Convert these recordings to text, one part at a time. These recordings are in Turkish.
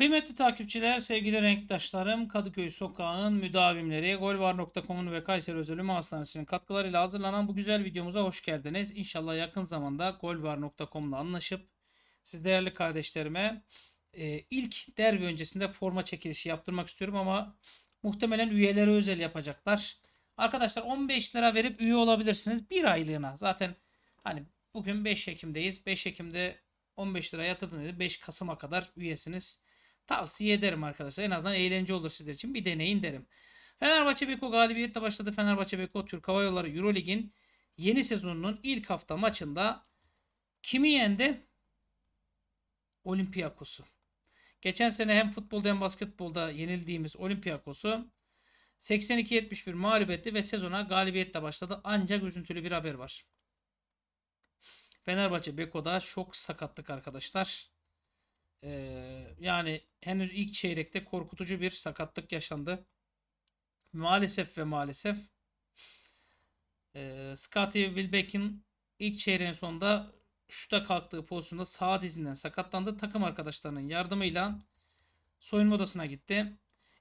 Kıymetli takipçiler, sevgili renktaşlarım, Kadıköy Sokağı'nın müdavimleri, golvar.com'un ve Kayseri Özel Ümü Hastanesi'nin katkılarıyla hazırlanan bu güzel videomuza hoş geldiniz. İnşallah yakın zamanda golvar.com'la anlaşıp siz değerli kardeşlerime ilk derbi öncesinde forma çekilişi yaptırmak istiyorum ama muhtemelen üyelere özel yapacaklar. Arkadaşlar 15 lira verip üye olabilirsiniz bir aylığına. Zaten hani bugün 5 Ekim'deyiz. 5 Ekim'de 15 lira yatırdınız. 5 Kasım'a kadar üyesiniz. Tavsiye ederim arkadaşlar. En azından eğlence olur sizler için. Bir deneyin derim. Fenerbahçe Beko galibiyetle başladı. Fenerbahçe Beko Türk Hava Yolları Eurolig'in yeni sezonunun ilk hafta maçında kimi yendi? Olympiakos'u. Geçen sene hem futbolda hem basketbolda yenildiğimiz Olympiakos'u 82-71 mağlup etti ve sezona galibiyetle başladı. Ancak üzüntülü bir haber var. Fenerbahçe Beko'da şok sakatlık arkadaşlar. Yani henüz ilk çeyrekte korkutucu bir sakatlık yaşandı. Maalesef ve maalesef. Scottie Wilbeck'in ilk çeyreğin sonunda şuta kalktığı pozisyonda sağ dizinden sakatlandı. Takım arkadaşlarının yardımıyla soyunma odasına gitti.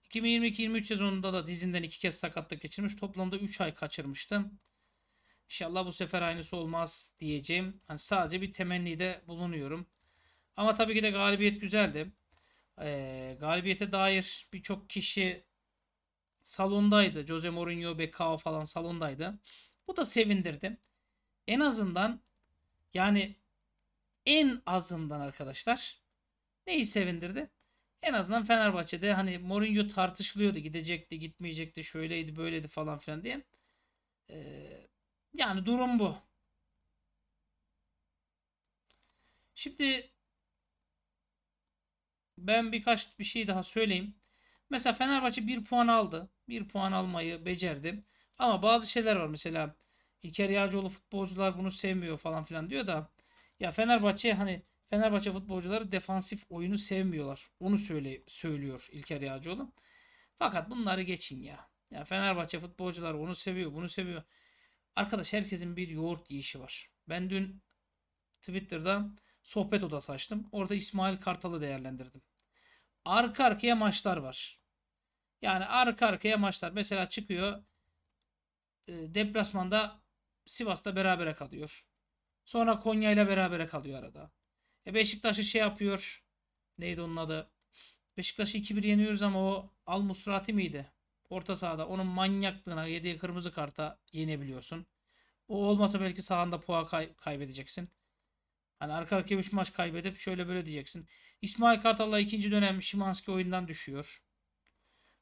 2022-23 sezonunda da dizinden 2 kez sakatlık geçirmiş. Toplamda 3 ay kaçırmıştı. İnşallah bu sefer aynısı olmaz diyeceğim. Yani sadece bir temennide bulunuyorum. Ama tabii ki de galibiyet güzeldi. Galibiyete dair birçok kişi salondaydı. Jose Mourinho, Becao falan salondaydı. Bu da sevindirdi. En azından arkadaşlar neyi sevindirdi? En azından Fenerbahçe'de hani Mourinho tartışılıyordu. Gidecekti, gitmeyecekti, şöyleydi, böyleydi falan filan diye. Yani durum bu. Şimdi ben birkaç bir şey daha söyleyeyim. Mesela Fenerbahçe 1 puan aldı. 1 puan almayı becerdi. Ama bazı şeyler var. Mesela İlker Yağcıoğlu futbolcular bunu sevmiyor falan filan diyor da ya Fenerbahçe hani Fenerbahçe futbolcuları defansif oyunu sevmiyorlar. Onu söylüyor İlker Yağcıoğlu. Fakat bunları geçin ya. Ya Fenerbahçe futbolcuları onu seviyor, bunu seviyor. Arkadaş herkesin bir yoğurt yiyişi var. Ben dün Twitter'da sohbet odası açtım. Orada İsmail Kartal'ı değerlendirdim. Arka arkaya maçlar var. Yani arka arkaya maçlar. Mesela çıkıyor deplasmanda Sivas'ta berabere kalıyor. Sonra Konya ile berabere kalıyor arada. Beşiktaş'ı şey yapıyor. Neydi onun adı? Beşiktaş'ı 2-1 yeniyoruz ama o Al-Musrati miydi? Orta sahada. Onun manyaklığına yediği kırmızı karta yenebiliyorsun. O olmasa belki sahanda puan kaybedeceksin. Hani arka arkaya 3 maç kaybedip şöyle böyle diyeceksin. İsmail Kartal'la ikinci dönem Szymański oyundan düşüyor.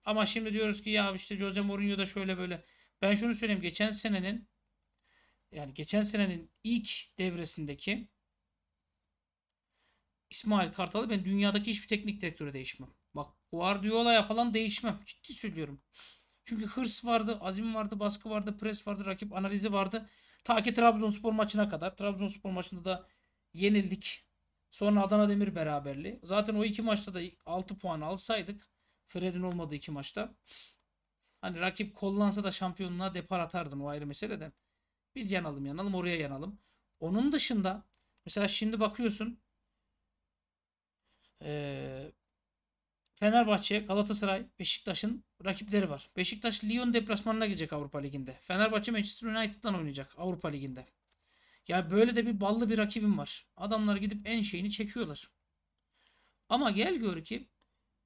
Ama şimdi diyoruz ki ya işte Jose Mourinho da şöyle böyle. Ben şunu söyleyeyim. Geçen senenin ilk devresindeki İsmail Kartal'ı ben dünyadaki hiçbir teknik direktörü değişmem. Bak Guardiola'ya falan değişmem. Ciddi söylüyorum. Çünkü hırs vardı, azim vardı, baskı vardı, pres vardı, rakip analizi vardı. Ta ki Trabzonspor maçına kadar. Trabzonspor maçında da yenildik. Sonra Adana Demir beraberliği. Zaten o iki maçta da 6 puan alsaydık. Fred'in olmadığı iki maçta. Hani rakip kollansa da şampiyonluğa depar atardın. O ayrı mesele de. Biz yanalım oraya yanalım. Onun dışında mesela şimdi bakıyorsun Fenerbahçe, Galatasaray, Beşiktaş'ın rakipleri var. Beşiktaş Lyon deplasmanına gidecek Avrupa Ligi'nde. Fenerbahçe Manchester United'dan oynayacak Avrupa Ligi'nde. Ya böyle de bir ballı bir rakibim var. Adamlar gidip en şeyini çekiyorlar. Ama gel gör ki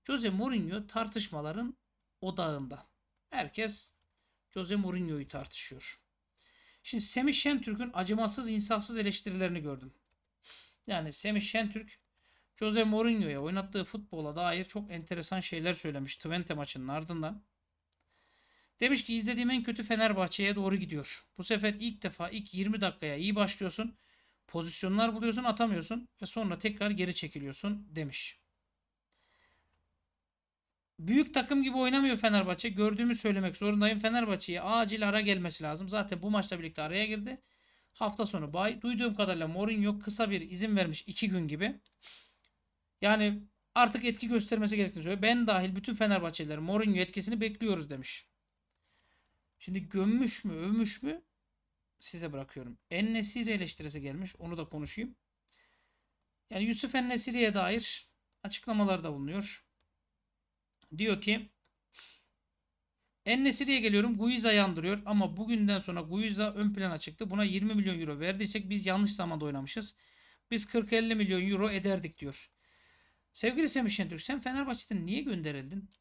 Jose Mourinho tartışmaların odağında. Herkes Jose Mourinho'yu tartışıyor. Şimdi Semih Şentürk'ün acımasız, insafsız eleştirilerini gördüm. Yani Semih Şentürk Jose Mourinho'ya oynattığı futbola dair çok enteresan şeyler söylemiş Twente maçının ardından. Demiş ki izlediğim en kötü Fenerbahçe'ye doğru gidiyor. Bu sefer ilk 20 dakikaya iyi başlıyorsun. Pozisyonlar buluyorsun, atamıyorsun ve sonra tekrar geri çekiliyorsun demiş. Büyük takım gibi oynamıyor Fenerbahçe. Gördüğümü söylemek zorundayım. Fenerbahçe'ye acil ara gelmesi lazım. Zaten bu maçla birlikte araya girdi. Hafta sonu bay. Duyduğum kadarıyla Mourinho kısa bir izin vermiş 2 gün gibi. Yani artık etki göstermesi gerektiğini söylüyor. Ben dahil bütün Fenerbahçeliler Mourinho etkisini bekliyoruz demiş. Şimdi gömmüş mü, övmüş mü size bırakıyorum. En-Nesyri eleştirisi gelmiş. Onu da konuşayım. Yani Yusuf En-Nesyri'ye dair açıklamalarda bulunuyor. Diyor ki En-Nesyri'ye geliyorum. Guiza yandırıyor ama bugünden sonra Guiza ön plana çıktı. Buna 20 milyon euro verdiysek biz yanlış zamanda oynamışız. Biz 40-50 milyon euro ederdik diyor. Sevgili Semih Şentürk, sen Fenerbahçe'den niye gönderildin?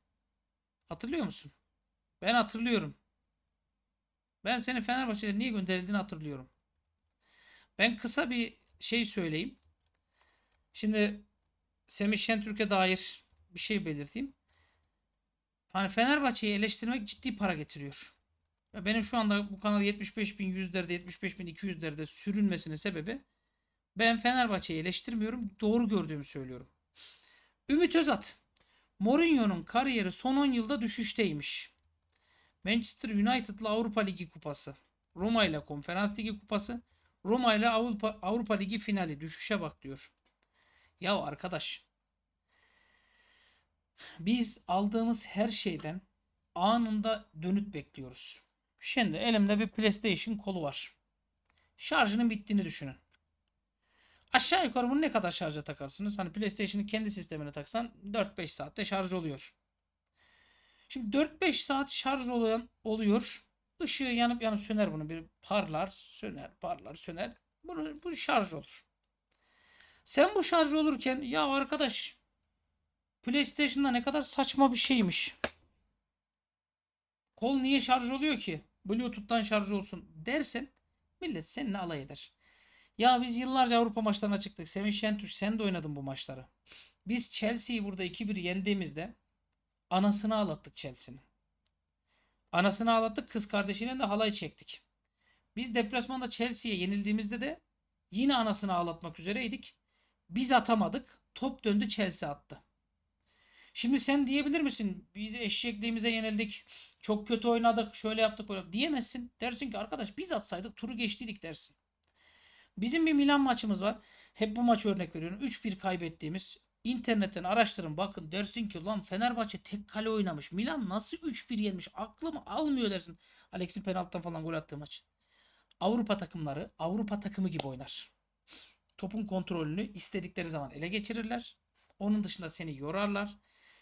Hatırlıyor musun? Ben hatırlıyorum. Ben seni Fenerbahçe'den niye gönderildiğini hatırlıyorum. Ben kısa bir şey söyleyeyim. Şimdi Semih Şentürk'e dair bir şey belirteyim. Hani Fenerbahçe'yi eleştirmek ciddi para getiriyor. Benim şu anda bu kanal 75.100'lerde, 75.200'lerde sürünmesinin sebebi ben Fenerbahçe'yi eleştirmiyorum. Doğru gördüğümü söylüyorum. Ümit Özat. Mourinho'nun kariyeri son 10 yılda düşüşteymiş. Manchester United'la Avrupa Ligi kupası. Roma ile Konferans Ligi kupası. Roma ile Avrupa Ligi finali. Düşüşe bak diyor. Ya arkadaş. Biz aldığımız her şeyden anında dönüt bekliyoruz. Şimdi elimde bir PlayStation kolu var. Şarjının bittiğini düşünün. Aşağı yukarı bunu ne kadar şarja takarsınız? Hani PlayStation'ın kendi sistemine taksan 4-5 saatte şarj oluyor. Şimdi 4-5 saat şarj oluyor. Işığı yanıp yanıp söner bunu. Bir parlar, söner, parlar, söner. Bu şarj olur. Sen bu şarj olurken ya arkadaş PlayStation'da ne kadar saçma bir şeymiş. Kol niye şarj oluyor ki? Bluetooth'tan şarj olsun dersen millet seninle alay eder. Ya biz yıllarca Avrupa maçlarına çıktık. Semih Şentürk sen de oynadın bu maçları. Biz Chelsea'yi burada 2-1 yendiğimizde anasını ağlattık Chelsea'nin. Anasını ağlattık, kız kardeşine de halay çektik. Biz deplasmanda Chelsea'ye yenildiğimizde de yine anasını ağlatmak üzereydik. Biz atamadık. Top döndü, Chelsea attı. Şimdi sen diyebilir misin? Biz eşekliğimize yenildik. Çok kötü oynadık. Şöyle yaptık, böyle. Diyemezsin. Dersin ki arkadaş biz atsaydık turu geçtiydik dersin. Bizim bir Milan maçımız var. Hep bu maçı örnek veriyorum. 3-1 kaybettiğimiz. İnternetten araştırın bakın. Dersin ki lan Fenerbahçe tek kale oynamış. Milan nasıl 3-1 yenmiş? Aklımı almıyor dersin. Alex'in penaltıdan falan gol attığı maç. Avrupa takımları Avrupa takımı gibi oynar. Topun kontrolünü istedikleri zaman ele geçirirler. Onun dışında seni yorarlar.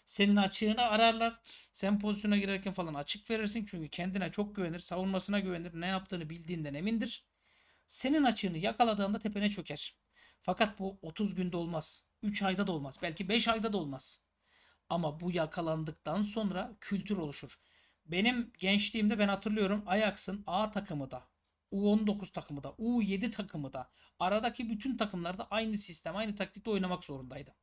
Senin açığını ararlar. Sen pozisyona girerken falan açık verirsin. Çünkü kendine çok güvenir. Savunmasına güvenir. Ne yaptığını bildiğinden emindir. Senin açığını yakaladığında tepene çöker. Fakat bu 30 günde olmaz. 3 ayda da olmaz. Belki 5 ayda da olmaz. Ama bu yakalandıktan sonra kültür oluşur. Benim gençliğimde ben hatırlıyorum Ajax'ın A takımı da, U19 takımı da, U7 takımı da aradaki bütün takımlarda aynı sistem, aynı taktikte oynamak zorundaydı.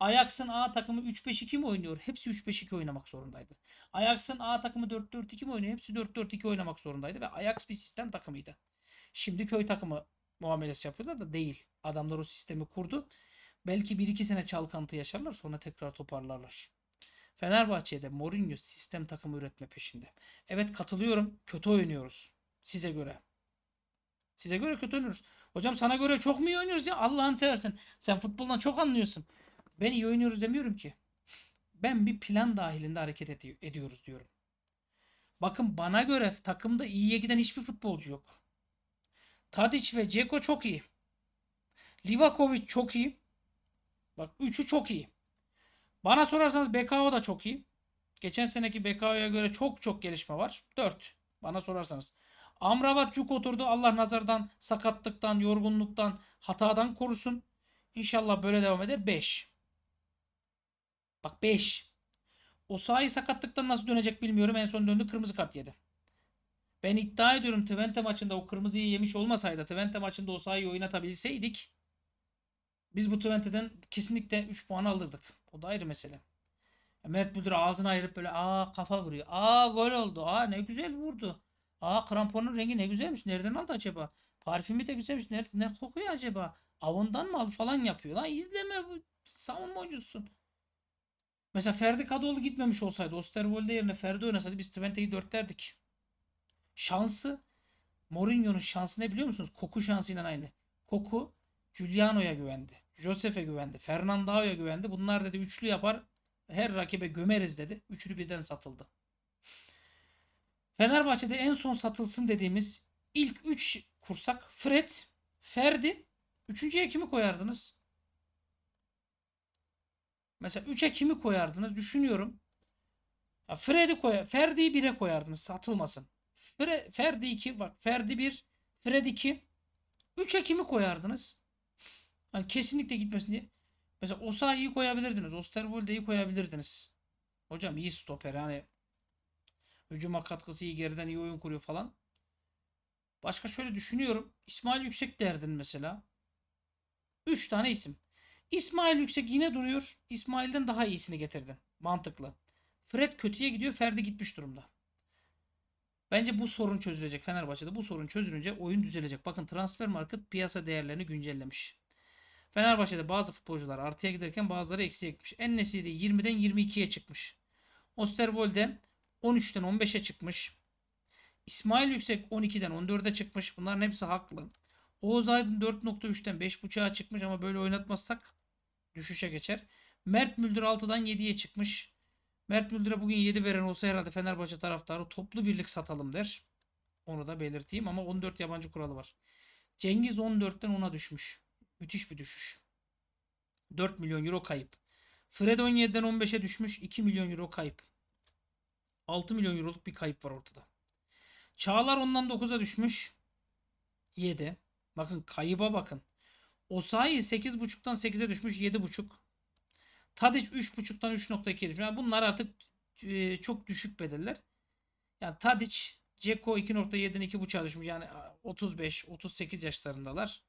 Ajax'ın A takımı 3-5-2 mi oynuyor? Hepsi 3-5-2 oynamak zorundaydı. Ajax'ın A takımı 4-4-2 mi oynuyor? Hepsi 4-4-2 oynamak zorundaydı ve Ajax bir sistem takımıydı. Şimdi köy takımı muamelesi yapıyorlar da değil. Adamlar o sistemi kurdu. Belki 1-2 sene çalkantı yaşarlar sonra tekrar toparlarlar. Fenerbahçe'de Mourinho sistem takımı üretme peşinde. Evet katılıyorum. Kötü oynuyoruz. Size göre. Size göre kötü oynuyoruz. Hocam sana göre çok mu iyi oynuyoruz ya? Allah'ını seversen. Sen futboldan çok anlıyorsun. Ben iyi oynuyoruz demiyorum ki. Ben bir plan dahilinde hareket ediyoruz diyorum. Bakın bana göre takımda iyiye giden hiçbir futbolcu yok. Tadic ve Dzeko çok iyi. Livakovic çok iyi. Bak üçü çok iyi. Bana sorarsanız Becao da çok iyi. Geçen seneki Becao'ya göre çok çok gelişme var. 4. Bana sorarsanız. Amrabat cuk oturdu. Allah nazardan, sakatlıktan, yorgunluktan, hatadan korusun. İnşallah böyle devam eder. 5. Bak 5. O sahi sakatlıktan nasıl dönecek bilmiyorum. En son döndü kırmızı kart yedi. Ben iddia ediyorum Twente maçında o kırmızıyı yemiş olmasaydı, Twente maçında o sahayı oynatabilseydik biz bu Twente'den kesinlikle 3 puan alırdık. O da ayrı mesele. Mert Müldür ağzını ayırıp böyle kafa vuruyor. Gol oldu. Ne güzel vurdu. Kramponun rengi ne güzelmiş. Nereden aldı acaba? Parfümü de güzelmiş. Ne kokuyor acaba? Avondan mı aldı falan yapıyor. Lan izleme bu savunma oyuncusun. Mesela Ferdi Kadıoğlu gitmemiş olsaydı, Oosterwolde yerine Ferdi oynasaydı biz Twente'yi 4'lerdik. Şansı, Mourinho'nun şansı ne biliyor musunuz? Koku şansıyla aynı. Koku, Giuliano'ya güvendi. Josef'e güvendi. Fernando'ya güvendi. Bunlar dedi üçlü yapar. Her rakibe gömeriz dedi. Üçlü birden satıldı. Fenerbahçe'de en son satılsın dediğimiz ilk 3 kursak Fred, Ferdi. Üçüncüye kimi koyardınız? Mesela 3'e kimi koyardınız? Düşünüyorum. Ferdi'yi 1'e koyardınız. Satılmasın. Ferdi 2. Bak Ferdi 1. Fred 2. 3'e kimi koyardınız? Hani kesinlikle gitmesin diye. Mesela Osayi'yi koyabilirdiniz. Oosterwolde'yi koyabilirdiniz. Hocam iyi stoper. Hani hücuma katkısı iyi. Geriden iyi oyun kuruyor falan. Başka şöyle düşünüyorum. İsmail Yüksek derdin mesela. 3 tane isim. İsmail Yüksek yine duruyor. İsmail'den daha iyisini getirdin. Mantıklı. Fred kötüye gidiyor. Ferdi gitmiş durumda. Bence bu sorun çözülecek. Fenerbahçe'de bu sorun çözülünce oyun düzelecek. Bakın Transfer Market piyasa değerlerini güncellemiş. Fenerbahçe'de bazı futbolcular artıya giderken bazıları eksiye gitmiş. En-Nesyri 20'den 22'ye çıkmış. Oosterwolde 13'ten 15'e çıkmış. İsmail Yüksek 12'den 14'e çıkmış. Bunların hepsi haklı. Oğuz Aydın 4.3'ten 5.5'a çıkmış ama böyle oynatmazsak düşüşe geçer. Mert Müldür 6'dan 7'ye çıkmış. Mert Müldür'e bugün 7 veren olsa herhalde Fenerbahçe taraftarı toplu birlik satalım der. Onu da belirteyim ama 14 yabancı kuralı var. Cengiz 14'ten 10'a düşmüş. Müthiş bir düşüş. 4 milyon euro kayıp. Fred 17'den 15'e düşmüş. 2 milyon euro kayıp. 6 milyon euroluk bir kayıp var ortada. Çağlar 10'dan 9'a düşmüş. 7. Bakın kayıba bakın. Osayi 8.5'tan 8'e düşmüş. 7.5. Tadic 3.5'tan 3.2'ye düşmüş. Yani bunlar artık çok düşük bedeller. Yani Tadic, Dzeko 2.7'den 2.5'a düşmüş. Yani 35-38 yaşlarındalar.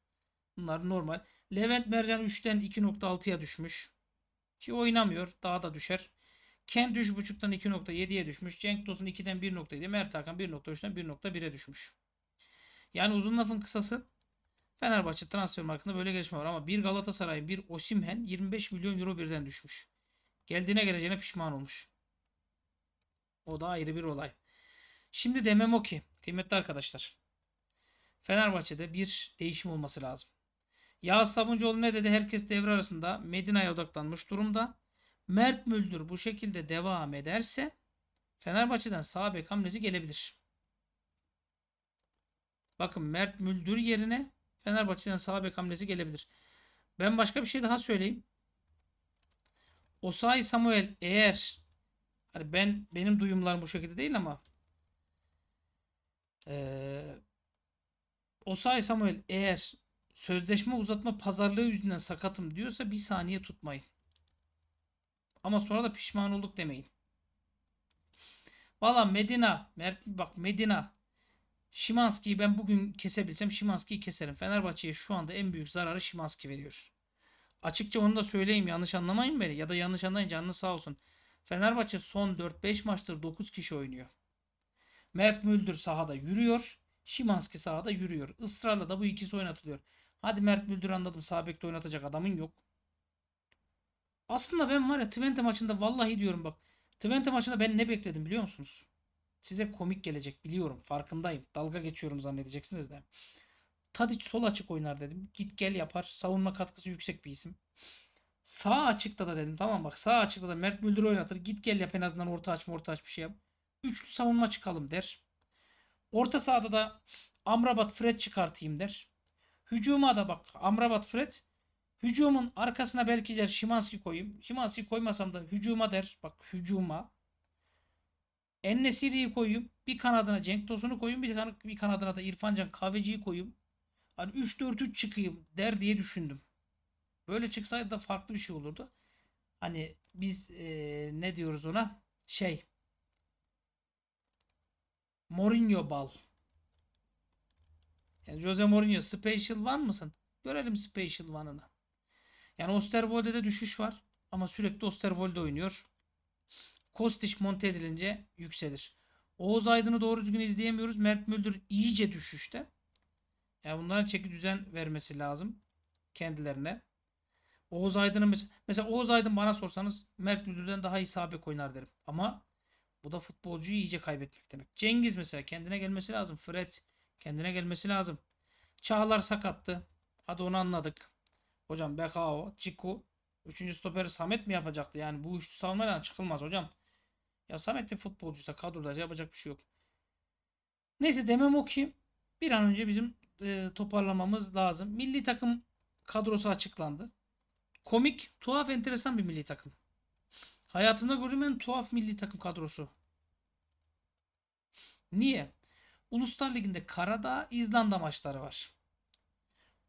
Bunlar normal. Levent Mercan 3'ten 2.6'ya düşmüş. Ki oynamıyor. Daha da düşer. Kent 3.5'tan 2.7'ye düşmüş. Cenk Tosun 2'den 1.7'ye. Mert Hakan 1.3'ten 1.1'e düşmüş. Yani uzun lafın kısası Fenerbahçe transfer markında böyle gelişme var ama bir Galatasaray, bir Osimhen 25 milyon euro birden düşmüş. Geleceğine pişman olmuş. O da ayrı bir olay. Şimdi demem o ki kıymetli arkadaşlar, Fenerbahçe'de bir değişim olması lazım. Yağız Sabuncuoğlu ne dedi? Herkes devre arasında Medina'ya odaklanmış durumda. Mert Müldür bu şekilde devam ederse Fenerbahçe'den sağ bek hamlesi gelebilir. Bakın Mert Müldür yerine Fenerbahçe'den sağ bek hamlesi gelebilir. Ben başka bir şey daha söyleyeyim. Osayi Samuel eğer hani benim duyumlarım bu şekilde değil ama Osayi Samuel eğer sözleşme uzatma pazarlığı yüzünden sakatım diyorsa bir saniye tutmayın. Ama sonra da pişman olduk demeyin. Valla Medina Szymański'yi ben bugün kesebilsem Szymański'yi keserim. Fenerbahçe'ye şu anda en büyük zararı Szymański veriyor. Açıkça onu da söyleyeyim, yanlış anlamayın beni ya da yanlış anlayın, canını sağ olsun. Fenerbahçe son 4-5 maçtır 9 kişi oynuyor. Mert Müldür sahada yürüyor. Szymański sahada yürüyor. Israrla da bu ikisi oynatılıyor. Hadi Mert Müldür anladım, sağ bekte oynatacak adamın yok. Aslında ben var ya Twente maçında vallahi diyorum bak. Twente maçında ben ne bekledim biliyor musunuz? Size komik gelecek biliyorum. Farkındayım. Dalga geçiyorum zannedeceksiniz de. Tadic sol açık oynar dedim. Git gel yapar. Savunma katkısı yüksek bir isim. Sağ açıkta da dedim. Tamam bak sağ açıkta da Mert Müldür oynatır. Git gel yap en azından orta aç bir şey yap. Üçlü savunma çıkalım der. Orta sahada da Amrabat Fred çıkartayım der. Hücuma da bak Amrabat Fred. Hücumun arkasına belki der Szymański koyayım. Szymański koymasam da hücuma der. Bak hücuma. En-Nesyri'yi koyayım. Bir kanadına Cenk Tosun'u koyayım. Bir kanadına da İrfan Can Kahveci'yi koyayım. Hani 3-4-3 çıkayım der diye düşündüm. Böyle çıksaydı da farklı bir şey olurdu. Hani biz ne diyoruz ona? Mourinho bal. Yani Jose Mourinho Special One mısın? Görelim Special One'ını. Yani Oosterwolde'de düşüş var. Ama sürekli Oosterwolde oynuyor. Kostić monte edilince yükselir. Oğuz Aydın'ı doğru düzgün izleyemiyoruz. Mert Müldür iyice düşüşte. Yani bunlara çeki düzen vermesi lazım. Kendilerine. Oğuz Aydın'ın mesela Oğuz Aydın bana sorsanız Mert Müldür'den daha iyi sağ bek oynar derim. Ama bu da futbolcuyu iyice kaybetmek demek. Cengiz mesela kendine gelmesi lazım. Fred kendine gelmesi lazım. Çağlar sakattı. Hadi onu anladık. Hocam Becao, Dzeko. 3. stoperi Samet mi yapacaktı? Yani bu üçlü savunmadan çıkılmaz hocam. Ya Samet de futbolcuysa kadroda yapacak bir şey yok. Neyse demem o ki bir an önce bizim toparlamamız lazım. Milli takım kadrosu açıklandı. Komik, tuhaf, enteresan bir milli takım. Hayatımda gördüğüm en tuhaf milli takım kadrosu. Niye? Uluslar Ligi'nde Karadağ, İzlanda maçları var.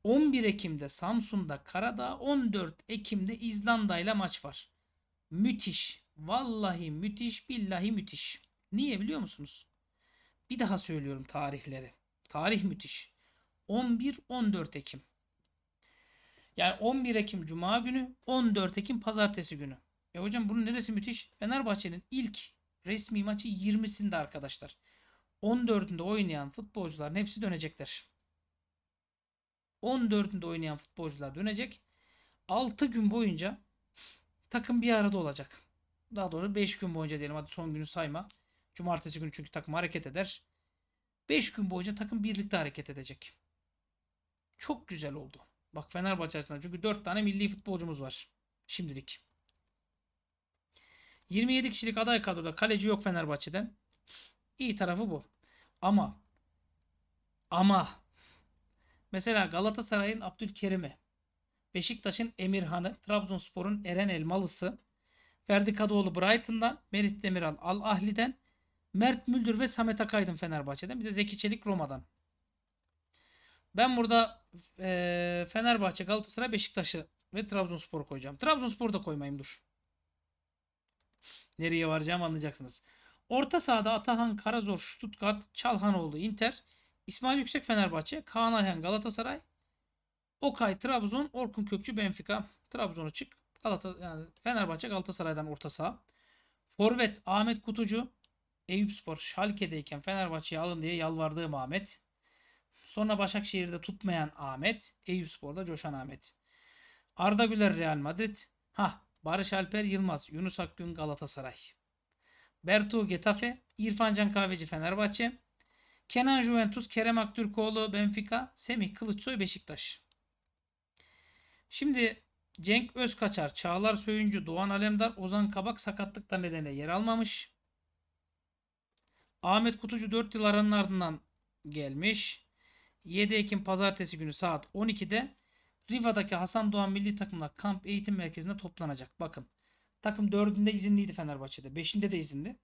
11 Ekim'de Samsun'da Karadağ, 14 Ekim'de İzlanda ile maç var. Müthiş. Vallahi müthiş, billahi müthiş. Niye biliyor musunuz? Bir daha söylüyorum tarihleri. Tarih müthiş. 11-14 Ekim. Yani 11 Ekim Cuma günü, 14 Ekim Pazartesi günü. E hocam bunun neresi müthiş? Fenerbahçe'nin ilk resmi maçı 20'sinde arkadaşlar. 14'ünde oynayan futbolcuların hepsi dönecekler. 14'ünde oynayan futbolcular dönecek. 6 gün boyunca takım bir arada olacak. Daha doğrusu 5 gün boyunca diyelim. Hadi son günü sayma. Cumartesi günü çünkü takım hareket eder. 5 gün boyunca takım birlikte hareket edecek. Çok güzel oldu. Bak Fenerbahçe açısından çünkü 4 tane milli futbolcumuz var şimdilik. 27 kişilik aday kadroda kaleci yok Fenerbahçe'de. İyi tarafı bu. Ama mesela Galatasaray'ın Abdülkerim'i, Beşiktaş'ın Emirhan'ı, Trabzonspor'un Eren Elmalısı, Ferdi Kadıoğlu Brighton'dan, Merih Demiral Al Ahli'den, Mert Müldür ve Samet Akaydın Fenerbahçe'den, bir de Zeki Çelik Roma'dan. Ben burada Fenerbahçe, Galatasaray, Beşiktaş'ı ve Trabzonspor'u koyacağım. Trabzonspor'u da koymayayım dur. Nereye varacağımı anlayacaksınız. Orta sahada Atahan, Karazor, Stuttgart, Çalhanoğlu, Inter, İsmail Yüksek, Fenerbahçe, Kaan Ayhan, Galatasaray, Okay, Trabzon, Orkun Kökçü, Benfica. Trabzon'a çık. Fenerbahçe, Galatasaray'dan orta saha. Forvet, Ahmet Kutucu, Eyüpspor, Schalke'deyken Fenerbahçe'ye alın diye yalvardığım Ahmet. Sonra Başakşehir'de tutmayan Ahmet, Eyüpspor'da coşan Ahmet. Arda Güler, Real Madrid. Barış Alper Yılmaz, Yunus Akgün, Galatasaray. Bertu Getafe, İrfan Can Kahveci, Fenerbahçe. Kenan Juventus, Kerem Aktürkoğlu, Benfica, Semih Kılıçsoy, Beşiktaş. Şimdi Cenk Özkaçar, Çağlar Söyüncü, Doğan Alemdar, Ozan Kabak sakatlıktan nedeniyle yer almamış. Ahmet Kutucu 4 yıl aranın ardından gelmiş. 7 Ekim Pazartesi günü saat 12'de Riva'daki Hasan Doğan milli takımla kamp eğitim merkezinde toplanacak. Bakın takım 4'ünde izinliydi Fenerbahçe'de. 5'inde de izinli.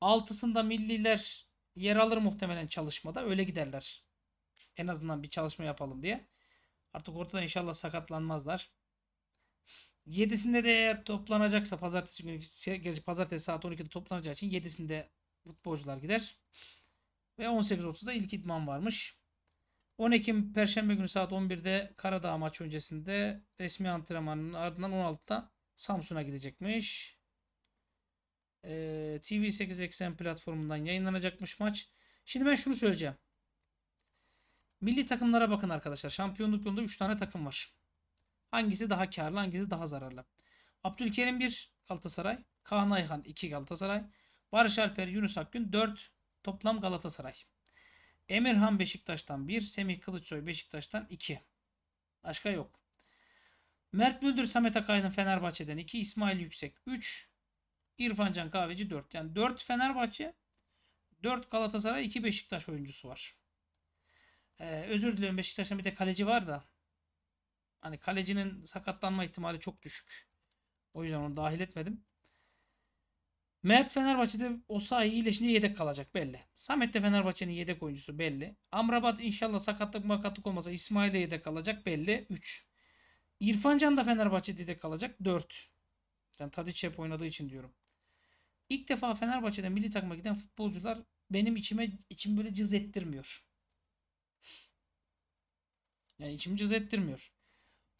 6'sında milliler yer alır muhtemelen çalışmada. Öyle giderler. En azından bir çalışma yapalım diye. Artık ortada inşallah sakatlanmazlar. 7'sinde de eğer toplanacaksa pazartesi günü, gerçi pazartesi saat 12'de toplanacağı için 7'sinde futbolcular gider. Ve 18.30'da ilk idman varmış. 10 Ekim Perşembe günü saat 11'de Karadağ maçı öncesinde resmi antrenmanının ardından 16'da Samsun'a gidecekmiş. TV8 Eksen platformundan yayınlanacakmış maç. Şimdi ben şunu söyleyeceğim. Milli takımlara bakın arkadaşlar. Şampiyonluk yolunda 3 tane takım var. Hangisi daha karlı, hangisi daha zararlı? Abdülkerim 1 Galatasaray, Kaan Ayhan 2 Galatasaray, Barış Alper, Yunus Akgün 4 toplam Galatasaray. Emirhan Beşiktaş'tan 1, Semih Kılıçsoy Beşiktaş'tan 2. Başka yok. Mert Müldür, Samet Akaydın Fenerbahçe'den 2, İsmail Yüksek 3, İrfan Can Kahveci 4. Yani 4 Fenerbahçe, 4 Galatasaray, 2 Beşiktaş oyuncusu var. Özür diliyorum, Beşiktaş'ta bir de kaleci var da. Hani kalecinin sakatlanma ihtimali çok düşük. O yüzden onu dahil etmedim. Mert Fenerbahçe'de Osayi iyileşince yedek kalacak belli. Samet de Fenerbahçe'nin yedek oyuncusu belli. Amrabat inşallah sakatlık olmasa İsmail de yedek kalacak belli. 3. İrfan Can da Fenerbahçe'de yedek kalacak. 4. Yani Tadic hep oynadığı için diyorum. İlk defa Fenerbahçe'den milli takıma giden futbolcular benim içim böyle cız ettirmiyor. Yani içim cız ettirmiyor.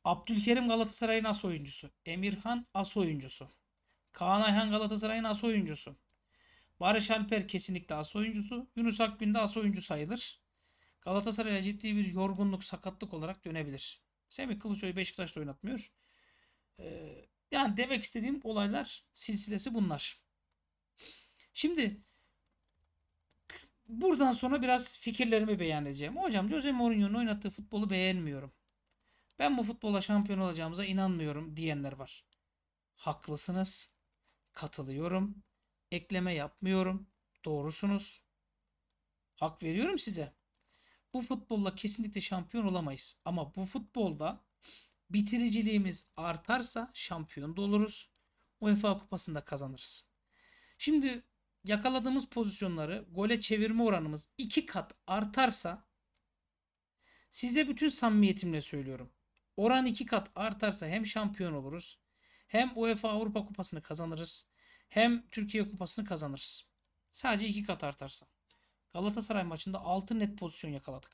Abdülkerim Galatasaray'ın as oyuncusu. Emirhan as oyuncusu. Kaan Ayhan Galatasaray'ın as oyuncusu. Barış Alper kesinlikle as oyuncusu. Yunus Akgün de as oyuncu sayılır. Galatasaray'a ciddi bir yorgunluk, sakatlık olarak dönebilir. Semih Kılıçoğlu Beşiktaş'ta oynatmıyor. Yani demek istediğim olaylar silsilesi bunlar. Şimdi buradan sonra biraz fikirlerimi beyan edeceğim. Hocam Jose Mourinho'nun oynattığı futbolu beğenmiyorum. Ben bu futbola şampiyon olacağımıza inanmıyorum diyenler var. Haklısınız. Katılıyorum. Ekleme yapmıyorum. Doğrusunuz. Hak veriyorum size. Bu futbolla kesinlikle şampiyon olamayız. Ama bu futbolda bitiriciliğimiz artarsa şampiyon da oluruz. UEFA Kupası'nda kazanırız. Şimdi yakaladığımız pozisyonları gole çevirme oranımız 2 kat artarsa, size bütün samimiyetimle söylüyorum, oran 2 kat artarsa hem şampiyon oluruz, hem UEFA Avrupa Kupası'nı kazanırız, hem Türkiye Kupası'nı kazanırız. Sadece 2 kat artarsa. Galatasaray maçında 6 net pozisyon yakaladık.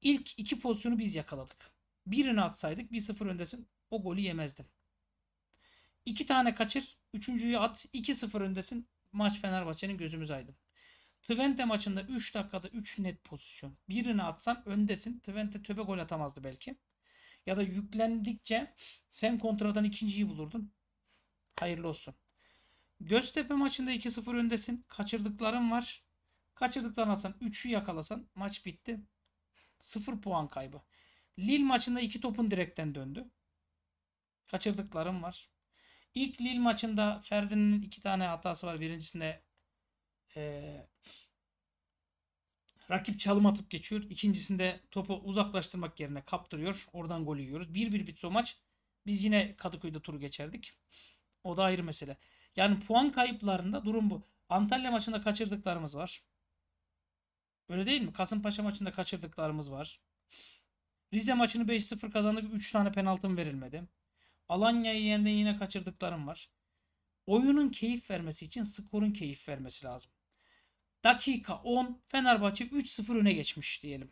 İlk 2 pozisyonu biz yakaladık. Birini atsaydık 1-0 öndesin, o golü yemezdin. 2 tane kaçır, 3.'yü at, 2-0 öndesin, maç Fenerbahçe'nin, gözümüz aydın. Twente maçında 3 dakikada 3 net pozisyon. Birini atsan öndesin. Twente töbe gol atamazdı belki. Ya da yüklendikçe sen kontradan ikinciyi bulurdun. Hayırlı olsun. Göztepe maçında 2-0 öndesin. Kaçırdıkların var. Kaçırdıklarını atsan 3'ü yakalasan maç bitti. 0 puan kaybı. Lille maçında 2 topun direkten döndü. Kaçırdıkların var. İlk Lille maçında Ferdi'nin 2 tane hatası var. Birincisinde rakip çalım atıp geçiyor. İkincisinde topu uzaklaştırmak yerine kaptırıyor. Oradan golü yiyoruz. 1-1 bitse o maç, biz yine Kadıköy'de turu geçerdik. O da ayrı mesele. Yani puan kayıplarında durum bu. Antalya maçında kaçırdıklarımız var. Öyle değil mi? Kasımpaşa maçında kaçırdıklarımız var. Rize maçını 5-0 kazandık. 3 tane penaltım verilmedi. Alanya'yı yendin, yine kaçırdıklarım var. Oyunun keyif vermesi için skorun keyif vermesi lazım. Dakika 10, Fenerbahçe 3-0 öne geçmiş diyelim.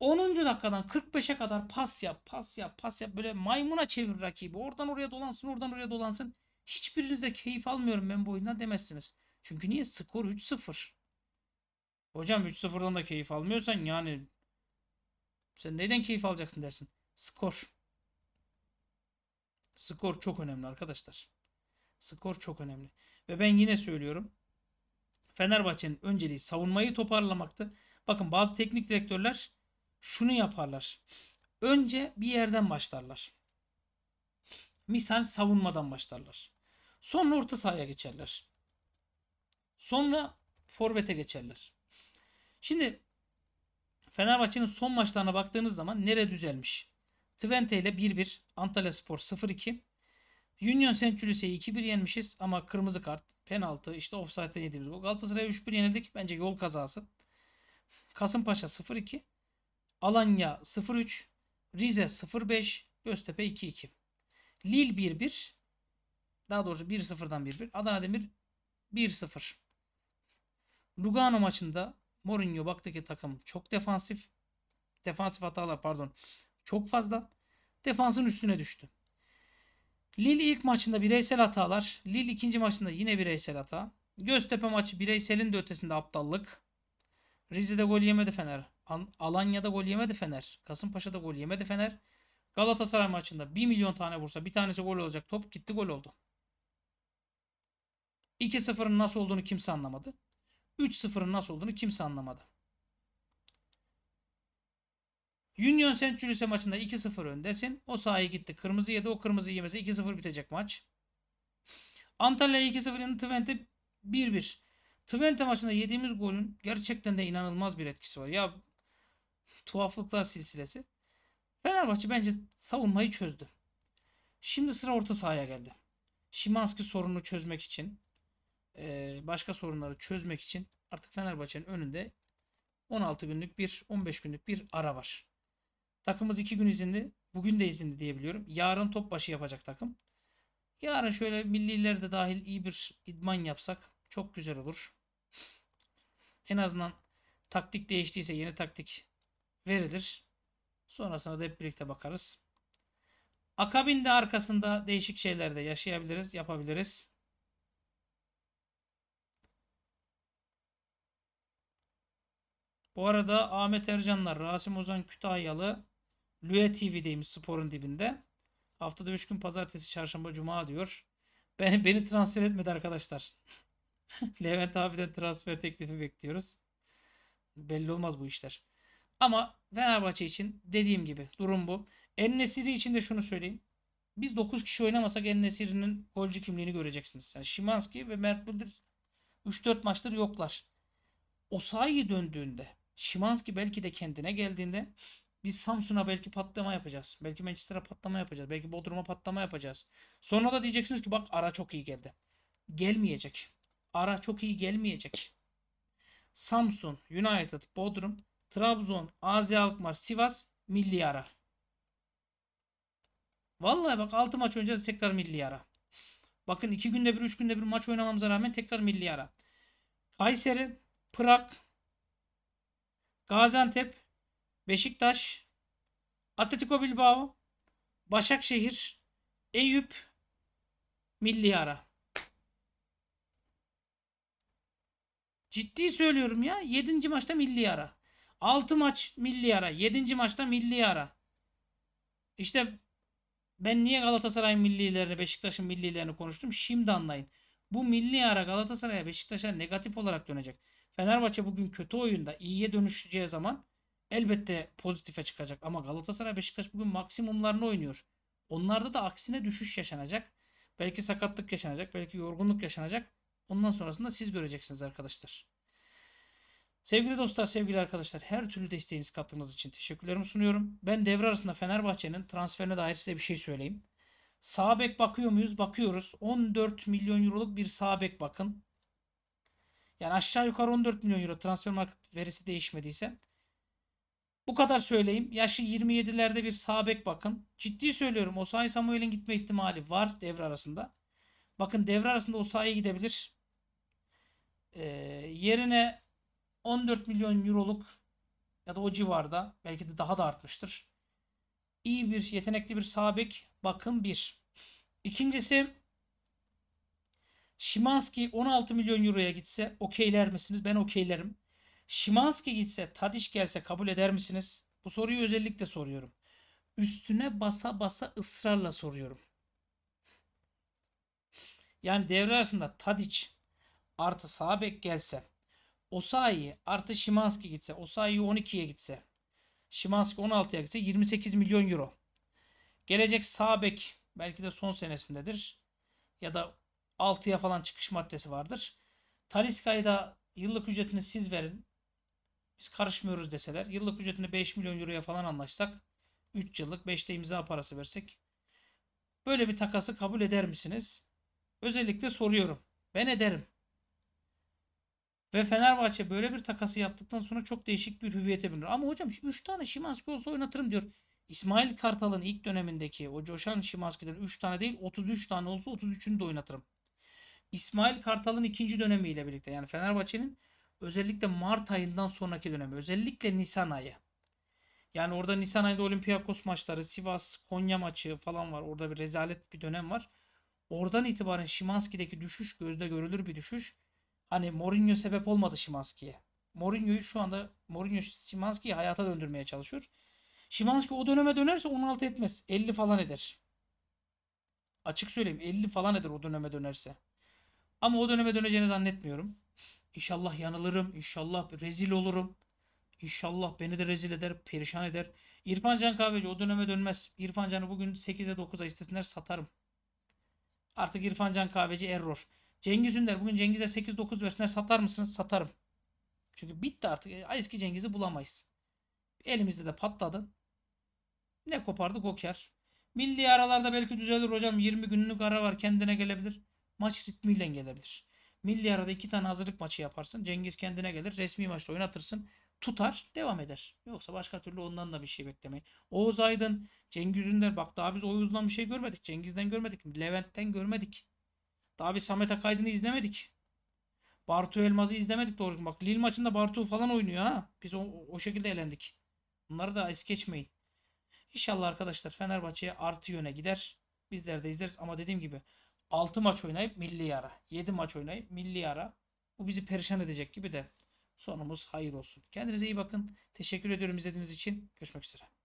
10. dakikadan 45'e kadar pas yap, pas yap, pas yap. Böyle maymuna çevir rakibi. Oradan oraya dolansın, oradan oraya dolansın. Hiçbiriniz de keyif almıyorum ben bu oyundan demezsiniz. Çünkü niye? Skor 3-0. Hocam 3-0'dan da keyif almıyorsan yani sen neyden keyif alacaksın dersin. Skor. Skor çok önemli arkadaşlar. Skor çok önemli. Ve ben yine söylüyorum, Fenerbahçe'nin önceliği savunmayı toparlamaktı. Bakın bazı teknik direktörler şunu yaparlar. Önce bir yerden başlarlar. Misal savunmadan başlarlar. Sonra orta sahaya geçerler. Sonra forvete geçerler. Şimdi Fenerbahçe'nin son maçlarına baktığınız zaman nere düzelmiş? Twente ile 1-1, Antalyaspor 0-2. Union Saint-Gilloise'yi 2-1 yenmişiz ama kırmızı kart, penaltı, işte ofsayttan yediğimiz gol. Galatasaray'a 3-1 yenildik. Bence yol kazası. Kasımpaşa 0-2, Alanya 0-3, Rize 0-5, Göztepe 2-2. Lille 1-1. Daha doğrusu 1-0'dan 1-1. Adana Demir 1-0. Lugano maçında Mourinho baktı ki takım çok defansif. Defansif hatalar pardon. Çok fazla. Defansın üstüne düştü. Lille ilk maçında bireysel hatalar. Lille ikinci maçında yine bireysel hata. Göztepe maçı bireyselin de ötesinde aptallık. Rize'de gol yemedi Fener. Alanya'da gol yemedi Fener. Kasımpaşa'da gol yemedi Fener. Galatasaray maçında 1 milyon tane vursa bir tanesi gol olacak. Top gitti, gol oldu. 2-0'ın nasıl olduğunu kimse anlamadı. 3-0'ın nasıl olduğunu kimse anlamadı. Union Saint-Gilloise maçında 2-0 öndesin. O sahaya gitti. Kırmızı yedi. O kırmızı yemese 2-0 bitecek maç. Antalya 2-0 yendi. Twente 1-1. Twente maçında yediğimiz golün gerçekten de inanılmaz bir etkisi var. Ya tuhaflıklar silsilesi. Fenerbahçe bence savunmayı çözdü. Şimdi sıra orta sahaya geldi. Szymański sorunu çözmek için, başka sorunları çözmek için artık Fenerbahçe'nin önünde 16 günlük bir, 15 günlük bir ara var. Takımımız 2 gün izinli. Bugün de izinli diyebiliyorum. Yarın top başı yapacak takım. Yarın şöyle milliler de dahil iyi bir idman yapsak çok güzel olur. En azından taktik değiştiyse yeni taktik verilir. Sonrasında da hep birlikte bakarız. Akabinde arkasında değişik şeyler de yaşayabiliriz, yapabiliriz. Bu arada Ahmet Ercanlar, Rasim Ozan Kütahyalı, Lüye TV'deymiş sporun dibinde. Haftada 3 gün pazartesi, çarşamba, cuma diyor. Beni transfer etmedi arkadaşlar. Levent abiden transfer teklifi bekliyoruz. Belli olmaz bu işler. Ama Fenerbahçe için dediğim gibi durum bu. En-Nesyri için de şunu söyleyeyim. Biz 9 kişi oynamasak En-Nesyri'nin golcü kimliğini göreceksiniz. Yani Szymański ve Mert Müldür 3-4 maçtır yoklar. Osayi döndüğünde, Szymański belki de kendine geldiğinde Biz Samsun'a belki patlama yapacağız. Belki Manchester'a patlama yapacağız. Belki Bodrum'a patlama yapacağız. Sonra da diyeceksiniz ki bak Ara çok iyi geldi. Gelmeyecek. Ara çok iyi gelmeyecek. Samsun, United, Bodrum, Trabzon, AZ Alkmaar, Sivas, milli ara. Vallahi bak 6 maç oynayacağız tekrar milli ara. Bakın 2 günde bir 3 günde bir maç oynamamıza rağmen tekrar milli ara. Kayseri, Prag, Gaziantep, Beşiktaş, Atletico Bilbao, Başakşehir, Eyüp, milli ara. Ciddi söylüyorum ya. 7. maçta milli ara. 6 maç milli ara. 7. maçta milli ara. İşte ben niye Galatasaray'ın millilerini, Beşiktaş'ın millilerini konuştum? Şimdi anlayın. Bu milli ara Galatasaray'a, Beşiktaş'a negatif olarak dönecek. Fenerbahçe bugün kötü oyunda iyiye dönüşeceği zaman elbette pozitife çıkacak. Ama Galatasaray, Beşiktaş bugün maksimumlarını oynuyor. Onlarda da aksine düşüş yaşanacak. Belki sakatlık yaşanacak. Belki yorgunluk yaşanacak. Ondan sonrasında siz göreceksiniz arkadaşlar. Sevgili dostlar, sevgili arkadaşlar, her türlü desteğinizi kattığınız için teşekkürlerimi sunuyorum. Ben devre arasında Fenerbahçe'nin transferine dair size bir şey söyleyeyim. Sağ bek bakıyor muyuz? Bakıyoruz. 14 milyon euroluk bir sağ bek bakın. Yani aşağı yukarı 14 milyon euro transfer market verisi değişmediyse. Bu kadar söyleyeyim. Yaşı 27'lerde bir sağ bek bakın. Ciddi söylüyorum. Osayi Samuel'in gitme ihtimali var devre arasında. Bakın devre arasında Osayi gidebilir. Yerine 14 milyon euroluk ya da o civarda, belki de daha da artmıştır, İyi bir, yetenekli bir sağ bek bakın bir. İkincisi, Szymański 16 milyon euroya gitse okeyler misiniz? Ben okeylerim. Szymański gitse, Tadic gelse kabul eder misiniz? Bu soruyu özellikle soruyorum. Üstüne basa basa ısrarla soruyorum. Yani devre arasında Tadic artı sağ bek gelse, Osayi artı Szymański gitse, Osayi 12'ye gitse, Szymański 16'ya gitse 28 milyon euro. Gelecek sağ bek belki de son senesindedir ya da 6'ya falan çıkış maddesi vardır. Talisca'yı da yıllık ücretini siz verin, biz karışmıyoruz deseler, yıllık ücretini 5 milyon euroya falan anlaşsak, 3 yıllık 5'te imza parası versek, böyle bir takası kabul eder misiniz? Özellikle soruyorum. Ben ederim. Ve Fenerbahçe böyle bir takası yaptıktan sonra çok değişik bir hüviyete binir. Ama hocam 3 tane Szymański olsa oynatırım diyor. İsmail Kartal'ın ilk dönemindeki o coşan Szymański'den 3 tane değil 33 tane olsa 33'ünü de oynatırım. İsmail Kartal'ın ikinci dönemiyle birlikte, yani Fenerbahçe'nin özellikle Mart ayından sonraki dönemi, özellikle Nisan ayı. Yani orada Nisan ayında Olympiakos maçları, Sivas, Konya maçı falan var. Orada bir rezalet bir dönem var. Oradan itibaren Szymański'deki düşüş gözde görülür bir düşüş. Hani Mourinho sebep olmadı Szymański'ye. Mourinho'yu şu anda, Mourinho Szymański'yi hayata döndürmeye çalışıyor. Szymański o döneme dönerse 16 etmez. 50 falan eder. Açık söyleyeyim, 50 falan eder o döneme dönerse. Ama o döneme döneceğini zannetmiyorum. İnşallah yanılırım. İnşallah rezil olurum. İnşallah beni de rezil eder, perişan eder. İrfan Can Kahveci o döneme dönmez. İrfan Can'ı bugün 8'e 9'a istesinler satarım. Artık İrfan Can Kahveci error. Cengiz Ünder bugün Cengiz'e 8-9 versinler satar mısınız? Satarım. Çünkü bitti artık. Eski Cengiz'i bulamayız. Elimizde de patladı. Ne kopardık o kar. Milli aralarda belki düzelir hocam. 20 günlük ara var, kendine gelebilir. Maç ritmiyle gelebilir. Milli arada 2 tane hazırlık maçı yaparsın. Cengiz kendine gelir. Resmi maçta oynatırsın. Tutar. Devam eder. Yoksa başka türlü ondan da bir şey beklemeyin. Oğuz Aydın, Cengiz Ünder. Bak daha biz Oğuz'dan bir şey görmedik. Cengiz'den görmedik. Levent'ten görmedik. Daha bir Samet Akaydın'ı izlemedik. Bartu Elmaz'ı izlemedik doğru. Bak Lille maçında Bartu falan oynuyor ha. Biz o şekilde elendik. Bunları da es geçmeyin. İnşallah arkadaşlar Fenerbahçe'ye artı yöne gider. Bizler de izleriz ama dediğim gibi 6 maç oynayıp milli ara. 7 maç oynayıp milli ara. Bu bizi perişan edecek gibi de sonumuz hayır olsun. Kendinize iyi bakın. Teşekkür ediyorum izlediğiniz için. Görüşmek üzere.